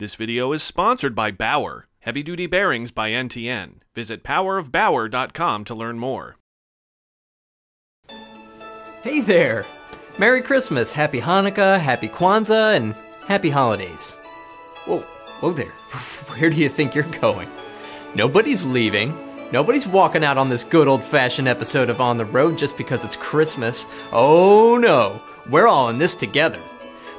This video is sponsored by Bower, heavy-duty bearings by NTN. Visit powerofbower.com to learn more. Hey there! Merry Christmas, Happy Hanukkah, Happy Kwanzaa, and Happy Holidays. Whoa there. Where do you think you're going? Nobody's leaving. Nobody's walking out on this good old-fashioned episode of On the Road just because it's Christmas. Oh no, we're all in this together.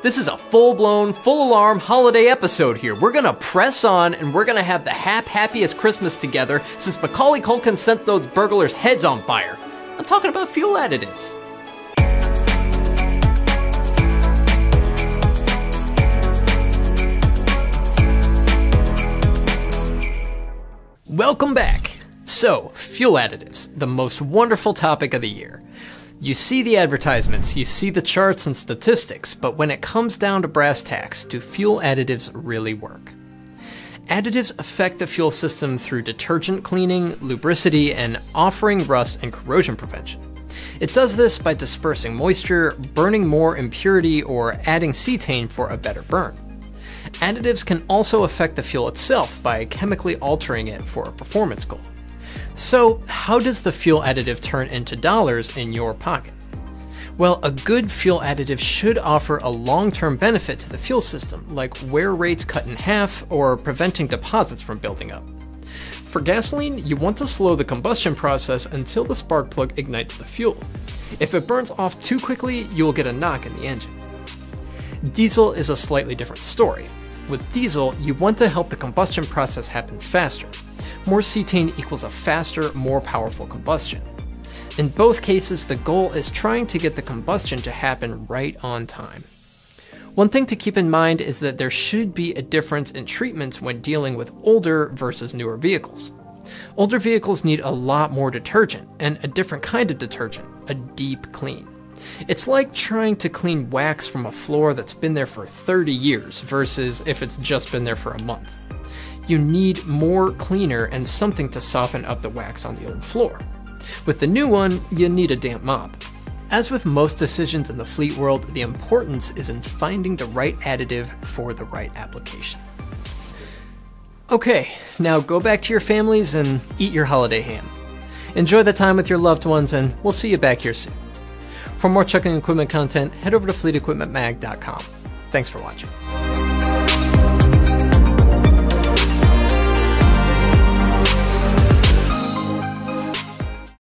This is a full-blown, full-alarm holiday episode here. We're gonna press on, and we're gonna have the happiest Christmas together since Macaulay Culkin sent those burglars' heads on fire. I'm talking about fuel additives. Welcome back. So, fuel additives, the most wonderful topic of the year. You see the advertisements, you see the charts and statistics, but when it comes down to brass tacks, do fuel additives really work? Additives affect the fuel system through detergent cleaning, lubricity, and offering rust and corrosion prevention. It does this by dispersing moisture, burning more impurity, or adding cetane for a better burn. Additives can also affect the fuel itself by chemically altering it for a performance goal. So, how does the fuel additive turn into dollars in your pocket? Well, a good fuel additive should offer a long-term benefit to the fuel system, like wear rates cut in half or preventing deposits from building up. For gasoline, you want to slow the combustion process until the spark plug ignites the fuel. If it burns off too quickly, you will get a knock in the engine. Diesel is a slightly different story. With diesel, you want to help the combustion process happen faster. More cetane equals a faster, more powerful combustion. In both cases, the goal is trying to get the combustion to happen right on time. One thing to keep in mind is that there should be a difference in treatments when dealing with older versus newer vehicles. Older vehicles need a lot more detergent, and a different kind of detergent, a deep clean. It's like trying to clean wax from a floor that's been there for 30 years versus if it's just been there for a month. You need more cleaner and something to soften up the wax on the old floor. With the new one, you need a damp mop. As with most decisions in the fleet world, the importance is in finding the right additive for the right application. Okay, now go back to your families and eat your holiday ham. Enjoy the time with your loved ones, and we'll see you back here soon. For more trucking equipment content, head over to fleetequipmentmag.com. Thanks for watching.